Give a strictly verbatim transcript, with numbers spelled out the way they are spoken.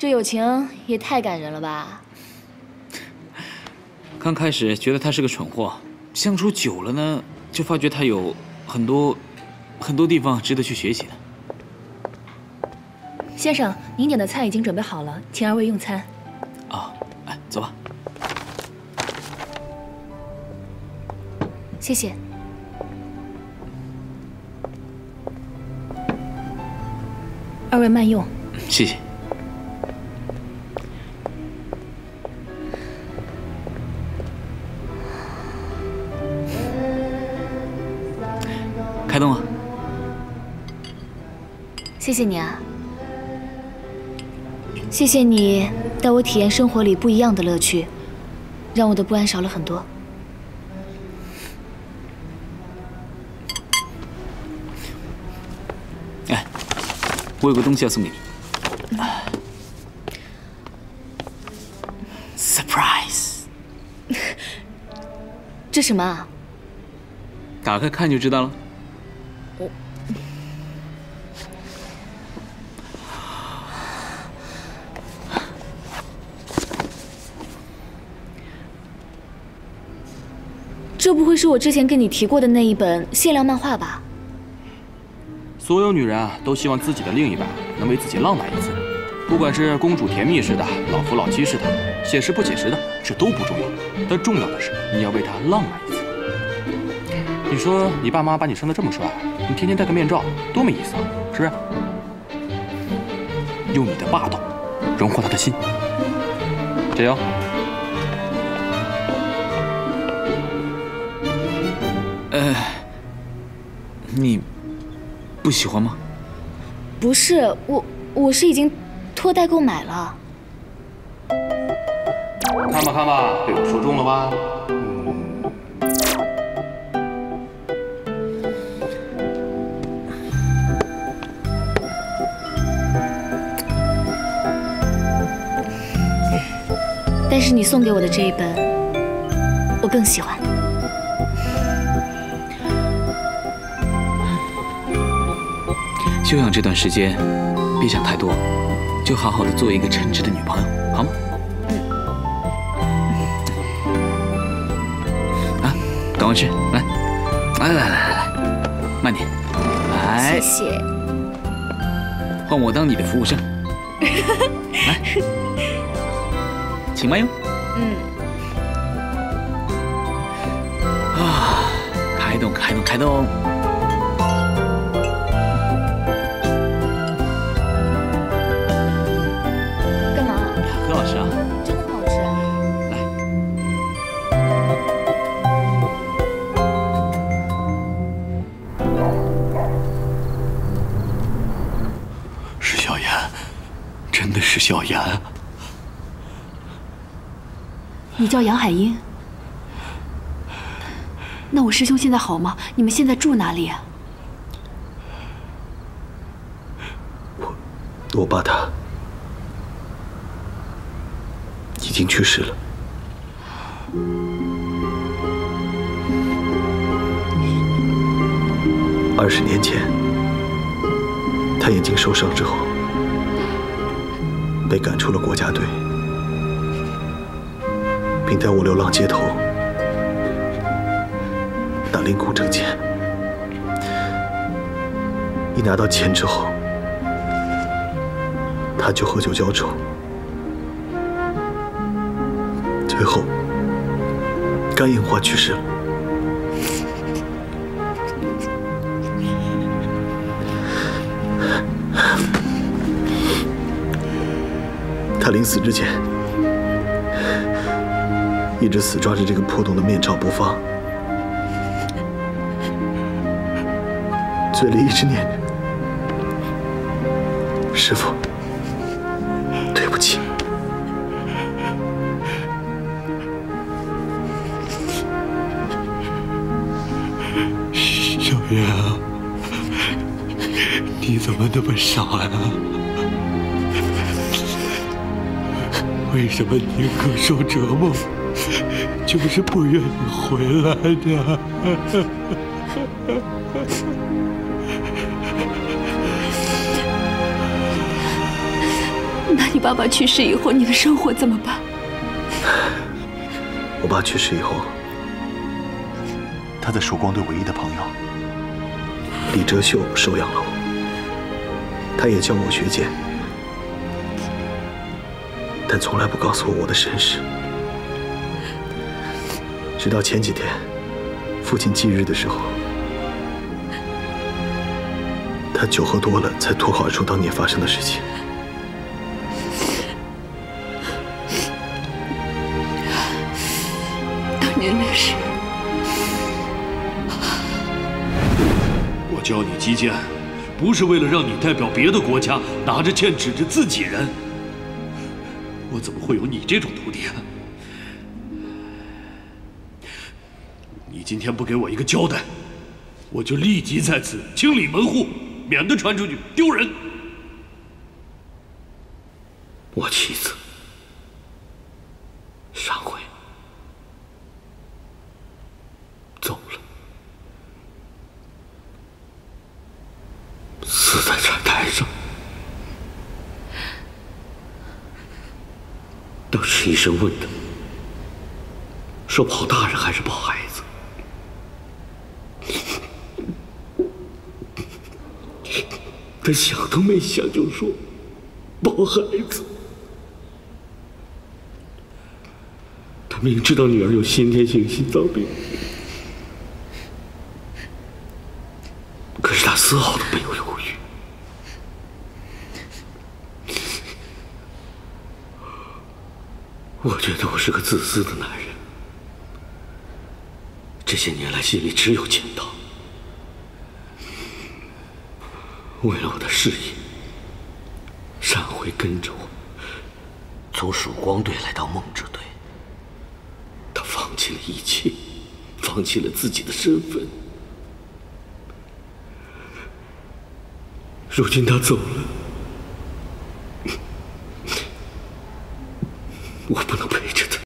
这友情也太感人了吧！刚开始觉得他是个蠢货，相处久了呢，就发觉他有很多很多地方值得去学习的。 先生，您点的菜已经准备好了，请二位用餐。哦，哎，走吧。谢谢。二位慢用。谢谢。开动啊！谢谢你啊。 谢谢你带我体验生活里不一样的乐趣，让我的不安少了很多。哎，我有个东西要送给你 ，surprise。这什么啊？打开看就知道了。我。 这不会是我之前跟你提过的那一本限量漫画吧？所有女人啊，都希望自己的另一半能为自己浪漫一次，不管是公主甜蜜式的、老夫老妻式的、写实不写实的，这都不重要。但重要的是，你要为她浪漫一次。你说你爸妈把你生得这么帅，你天天戴个面罩，多没意思啊，是不是？用你的霸道，融化她的心，加油！ 呃，你不喜欢吗？不是，我我是已经托代购买了。看吧看吧，被我说中了吧？但是你送给我的这一本，我更喜欢。 休养这段时间，别想太多，就好好的做一个称职的女朋友，好吗？啊，赶快吃，来，来来来来来，慢点，来，谢谢，换我当你的服务生，来，请慢用。嗯，啊，开动，开动，开动。 小严，你叫杨海音？那我师兄现在好吗？你们现在住哪里啊？我我爸他已经去世了。二十年前，他眼睛受伤之后。 被赶出了国家队，并带我流浪街头，打零工挣钱。一拿到钱之后，他就喝酒浇愁，最后肝硬化去世了。他临死之前，一直死抓着这个破洞的面罩不放，嘴里一直念着：“师父，对不起。”小月啊，你怎么那么傻呀、啊？ 为什么宁可受折磨，就是不愿意回来呢？那你爸爸去世以后，你的生活怎么办？我爸去世以后，他在曙光队唯一的朋友李哲秀收养了我，他也叫我学姐，但从来不告诉我我的身世。直到前几天，父亲忌日的时候，他酒喝多了，才脱口而出当年发生的事情。 您那是，我教你击剑，不是为了让你代表别的国家拿着剑指着自己人。我怎么会有你这种徒弟啊？你今天不给我一个交代，我就立即在此清理门户，免得传出去丢人。我妻子，上回。 走了，死在产台上。当时医生问他，说保大人还是保孩子？他想都没想就说保孩子。他明知道女儿有先天性心脏病。 可是他丝毫都没有犹豫。我觉得我是个自私的男人，这些年来心里只有剑道。为了我的事业，上回跟着我从曙光队来到梦之队，他放弃了一切，放弃了自己的身份。 如今他走了，我不能